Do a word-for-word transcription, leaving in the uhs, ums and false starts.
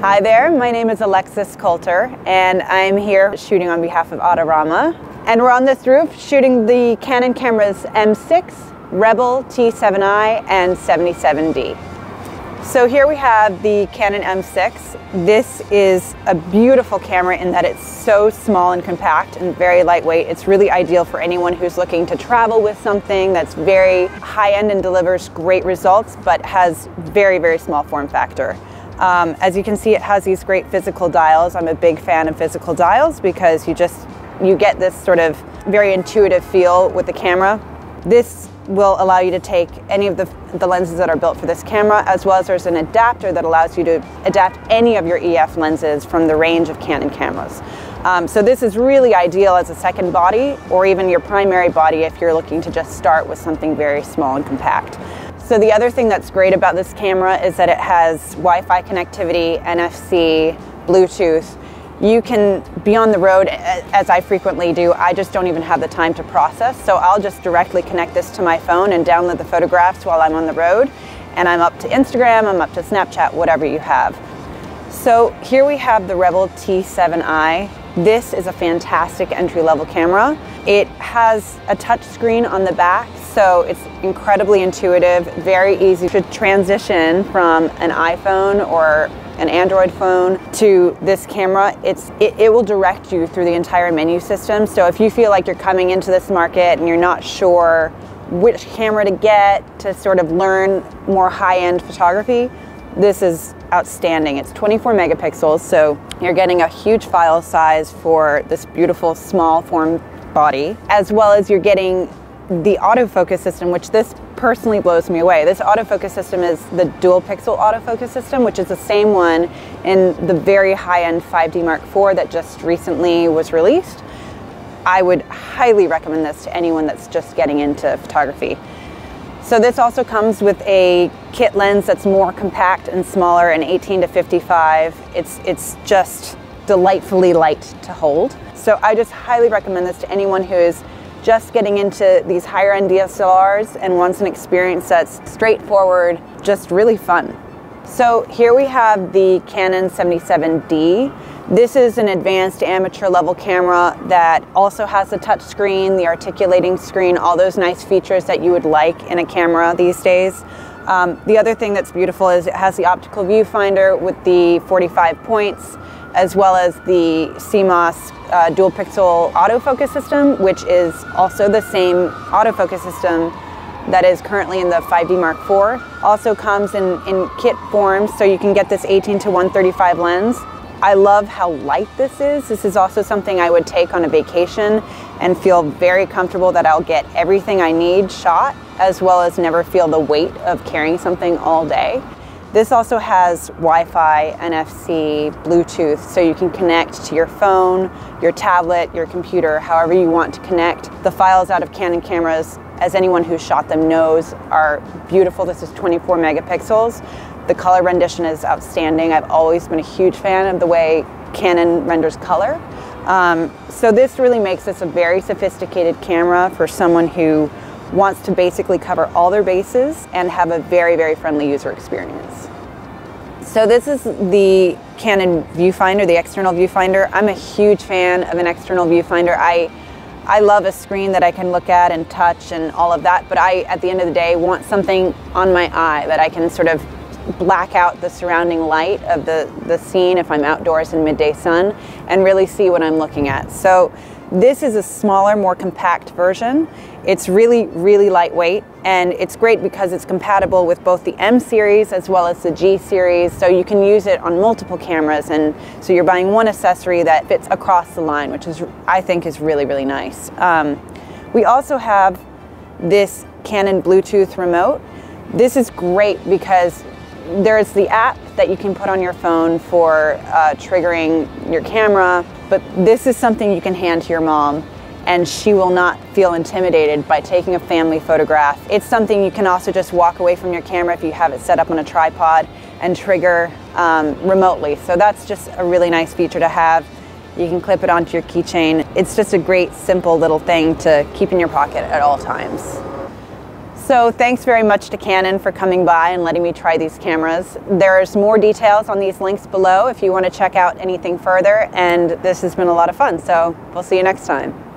Hi there, my name is Alexis Coulter and I'm here shooting on behalf of Adorama. And we're on this roof shooting the Canon cameras M six, Rebel T seven i and seventy-seven D. So here we have the Canon M six. This is a beautiful camera in that it's so small and compact and very lightweight. It's really ideal for anyone who's looking to travel with something that's very high-end and delivers great results but has very, very small form factor. Um, as you can see, it has these great physical dials. I'm a big fan of physical dials because you just, you get this sort of very intuitive feel with the camera. This will allow you to take any of the, the lenses that are built for this camera, as well as there's an adapter that allows you to adapt any of your E F lenses from the range of Canon cameras. Um, so this is really ideal as a second body or even your primary body if you're looking to just start with something very small and compact. So the other thing that's great about this camera is that it has Wi-Fi connectivity, N F C, Bluetooth. You can be on the road, as I frequently do. I just don't even have the time to process, so I'll just directly connect this to my phone and download the photographs while I'm on the road, and I'm up to Instagram, I'm up to Snapchat, whatever you have. So here we have the Rebel T seven i. This is a fantastic entry-level camera. It has a touch screen on the back, so it's incredibly intuitive, very easy to transition from an iPhone or an Android phone to this camera. It's, it, it will direct you through the entire menu system. So if you feel like you're coming into this market and you're not sure which camera to get to sort of learn more high-end photography, this is outstanding. It's twenty-four megapixels, so you're getting a huge file size for this beautiful small form body, as well as you're getting the autofocus system, which this personally blows me away. This autofocus system is the dual pixel autofocus system, which is the same one in the very high-end five D Mark four that just recently was released. I would highly recommend this to anyone that's just getting into photography. So this also comes with a kit lens that's more compact and smaller, an eighteen to fifty-five. It's, it's just delightfully light to hold. So I just highly recommend this to anyone who is just getting into these higher end D S L Rs and wants an experience that's straightforward, just really fun. So here we have the Canon seventy-seven D. This is an advanced amateur level camera that also has the touch screen, the articulating screen, all those nice features that you would like in a camera these days. Um, the other thing that's beautiful is it has the optical viewfinder with the forty-five points, as well as the C M O S uh, dual pixel autofocus system, which is also the same autofocus system that is currently in the five D Mark four. Also comes in, in kit form, so you can get this eighteen to one thirty-five lens. I love how light this is. This is also something I would take on a vacation and feel very comfortable that I'll get everything I need shot, as well as never feel the weight of carrying something all day. This also has Wi-Fi, N F C, Bluetooth, so you can connect to your phone, your tablet, your computer, however you want to connect. The files out of Canon cameras, as anyone who shot them knows, are beautiful. This is twenty-four megapixels. The color rendition is outstanding. I've always been a huge fan of the way Canon renders color. Um, so this really makes this a very sophisticated camera for someone who wants to basically cover all their bases and have a very, very friendly user experience. So this is the Canon viewfinder, the external viewfinder. I'm a huge fan of an external viewfinder. I, I love a screen that I can look at and touch and all of that, but I, at the end of the day, want something on my eye that I can sort of black out the surrounding light of the, the scene if I'm outdoors in midday sun and really see what I'm looking at. So this is a smaller, more compact version. It's really, really lightweight, and it's great because it's compatible with both the M series as well as the G series, so you can use it on multiple cameras, and so you're buying one accessory that fits across the line, which is, I think, is really, really nice. Um, we also have this Canon Bluetooth remote. This is great because there's the app that you can put on your phone for uh, triggering your camera, but this is something you can hand to your mom and she will not feel intimidated by taking a family photograph. It's something you can also just walk away from your camera if you have it set up on a tripod and trigger um, remotely. So that's just a really nice feature to have. You can clip it onto your keychain. It's just a great, simple little thing to keep in your pocket at all times. So thanks very much to Canon for coming by and letting me try these cameras. There's more details on these links below if you want to check out anything further, and this has been a lot of fun, so we'll see you next time.